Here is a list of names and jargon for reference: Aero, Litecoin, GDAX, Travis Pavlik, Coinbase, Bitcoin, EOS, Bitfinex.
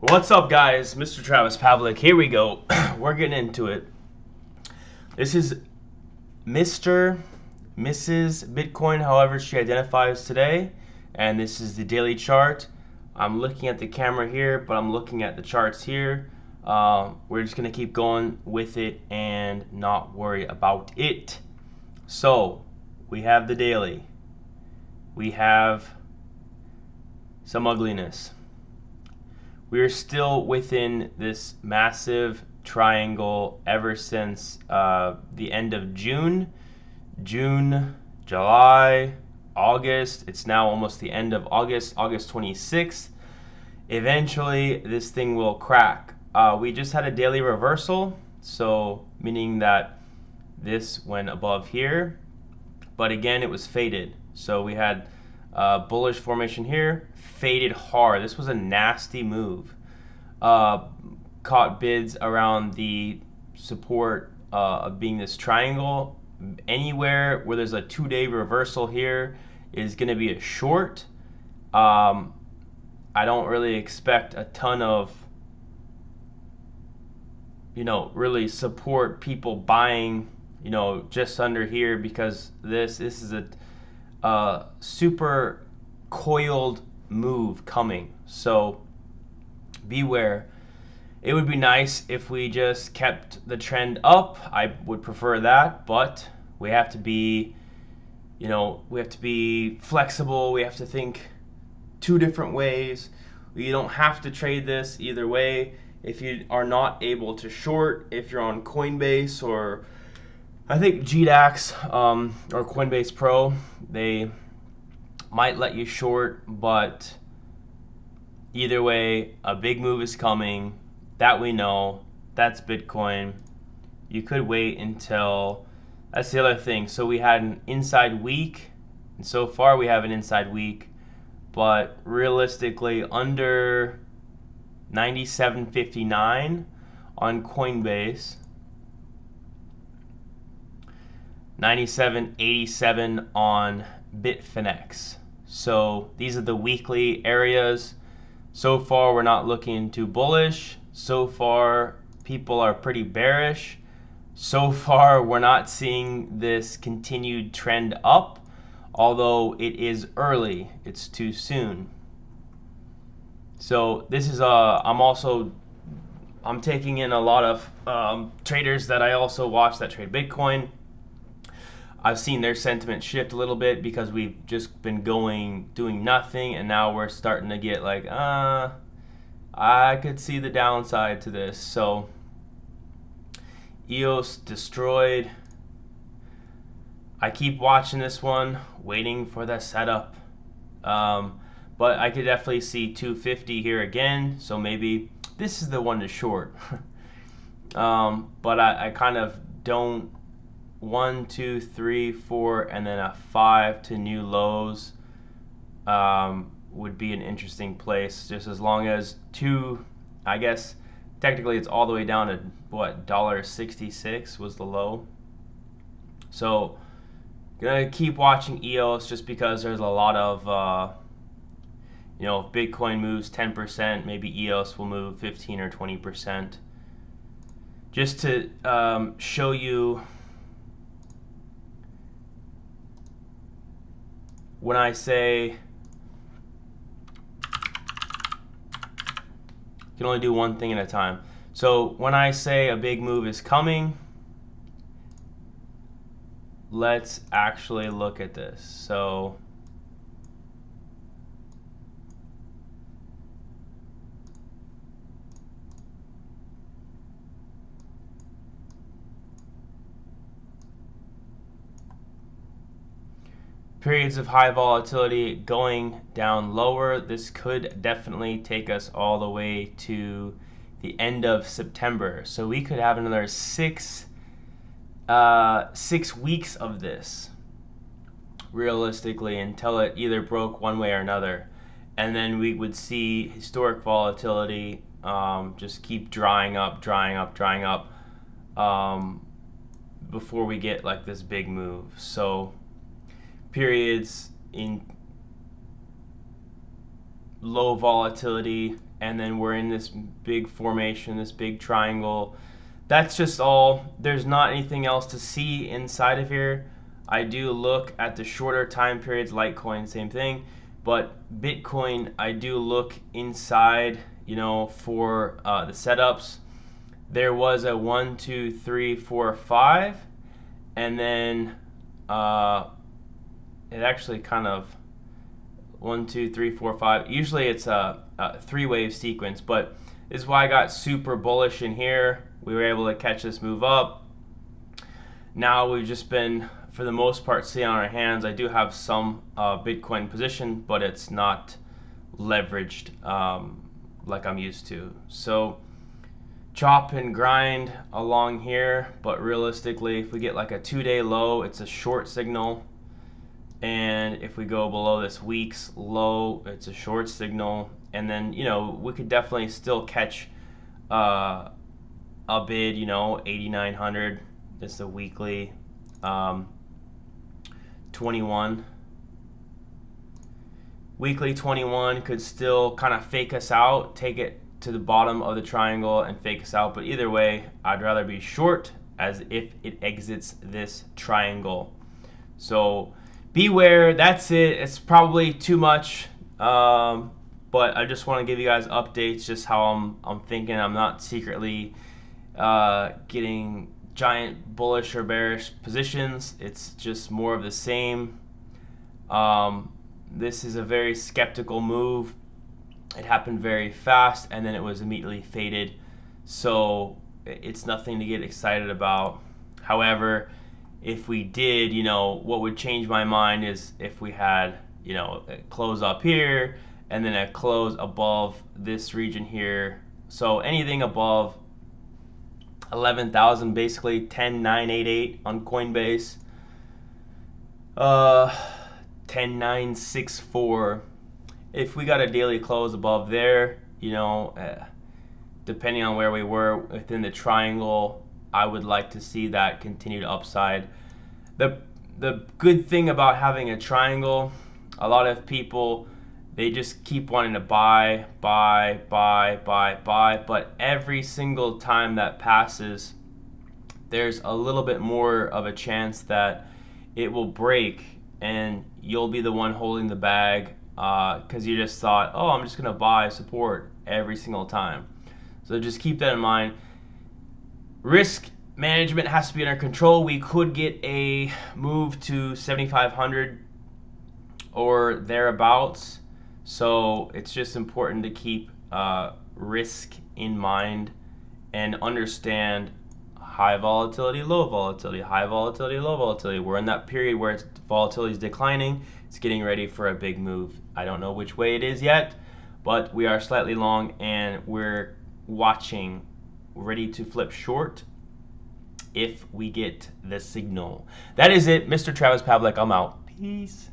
What's up, guys? Mr. Travis Pavlik. Here we go. We're getting into it. This is Mrs. Bitcoin, however she identifies today, and this is the daily chart. I'm looking at the camera here, but I'm looking at the charts here. We're just gonna keep going with it and not worry about it. So we have the daily, we have some ugliness. We're still within this massive triangle ever since the end of June, July, August. It's now almost the end of August 26th. Eventually, this thing will crack. We just had a daily reversal, so meaning that this went above here, but again, it was faded. So we had bullish formation here, faded hard. This was a nasty move. Caught bids around the support of being this triangle. Anywhere where there's a two-day reversal here is going to be a short. I don't really expect a ton of, you know, really support people buying, you know, just under here, because this is a super coiled move coming, so beware. It would be nice if we just kept the trend up. I would prefer that, but we have to be, you know, we have to be flexible. We have to think two different ways. You don't have to trade this either way. If you are not able to short, if you're on Coinbase or I think GDAX or Coinbase Pro, they might let you short, but either way, a big move is coming. That we know. That's Bitcoin. You could wait until, that's the other thing. So we had an inside week, and so far we have an inside week, but realistically under 97.59 on Coinbase, 97.87 on Bitfinex. So these are the weekly areas. So far we're not looking too bullish. So far people are pretty bearish. So far we're not seeing this continued trend up, although it is early, it's too soon. So this is I'm taking in a lot of traders that I also watch that trade Bitcoin. I've seen their sentiment shift a little bit because we've just been doing nothing, and now we're starting to get like, I could see the downside to this. So EOS destroyed. I keep watching this one, waiting for the setup. But I could definitely see 250 here again, so maybe this is the one to short. But I kind of don't. 1, 2, 3, 4, and then a 5 to new lows would be an interesting place, just as long as 2, I guess technically it's all the way down to what, $1.66 was the low. So gonna keep watching EOS just because there's a lot of you know, if Bitcoin moves 10%, maybe EOS will move 15 or 20%, just to show you. When I say you can only do one thing at a time. So when I say a big move is coming, let's actually look at this. So periods of high volatility going down lower. This could definitely take us all the way to the end of September. So we could have another six weeks of this, realistically, until it either broke one way or another. And then we would see historic volatility just keep drying up before we get like this big move. So periods in low volatility and then we're in this big formation, this big triangle. That's just all. There's not anything else to see inside of here. I do look at the shorter time periods, Litecoin, same thing, but Bitcoin, I do look inside, you know, for the setups. There was a 1, 2, 3, 4, 5, and then it actually kind of 1, 2, 3, 4, 5. Usually it's a three-wave sequence, but this is why I got super bullish in here. We were able to catch this move up. Now we've just been, for the most part, sitting on our hands. I do have some Bitcoin position, but it's not leveraged like I'm used to. So chop and grind along here, but realistically, if we get like a two-day low, it's a short signal. And if we go below this week's low, it's a short signal. And then, you know, we could definitely still catch a bid, you know, 8,900. It's the weekly 21. Weekly 21 could still kind of fake us out, take it to the bottom of the triangle and fake us out. But either way, I'd rather be short as if it exits this triangle. So beware, that's it. It's probably too much, but I just want to give you guys updates, just how I'm thinking. I'm not secretly getting giant bullish or bearish positions. It's just more of the same. This is a very skeptical move. It happened very fast, and then it was immediately faded. So it's nothing to get excited about. However, if we did, you know, what would change my mind is if we had, you know, a close up here and then a close above this region here. So anything above 11,000, basically 10,988 on Coinbase, 10,964. If we got a daily close above there, you know, depending on where we were within the triangle, I would like to see that continued upside. The good thing about having a triangle, a lot of people, they just keep wanting to buy, but every single time that passes, there's a little bit more of a chance that it will break and you'll be the one holding the bag, because you just thought, oh, I'm just gonna buy support every single time. So just keep that in mind. Risk management has to be under control. We could get a move to 7,500 or thereabouts. So it's just important to keep risk in mind and understand high volatility, low volatility, high volatility, low volatility. We're in that period where volatility is declining. It's getting ready for a big move. I don't know which way it is yet, but we are slightly long and we're watching, ready to flip short if we get the signal. That is it. Mr. Travis Pavlik, I'm out. Peace.